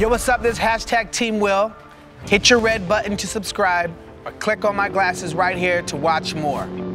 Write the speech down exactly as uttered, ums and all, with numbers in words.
Yo, what's up? This hashtag Team Will. Hit your red button to subscribe or click on my glasses right here to watch more.